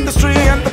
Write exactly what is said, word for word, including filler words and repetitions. industry and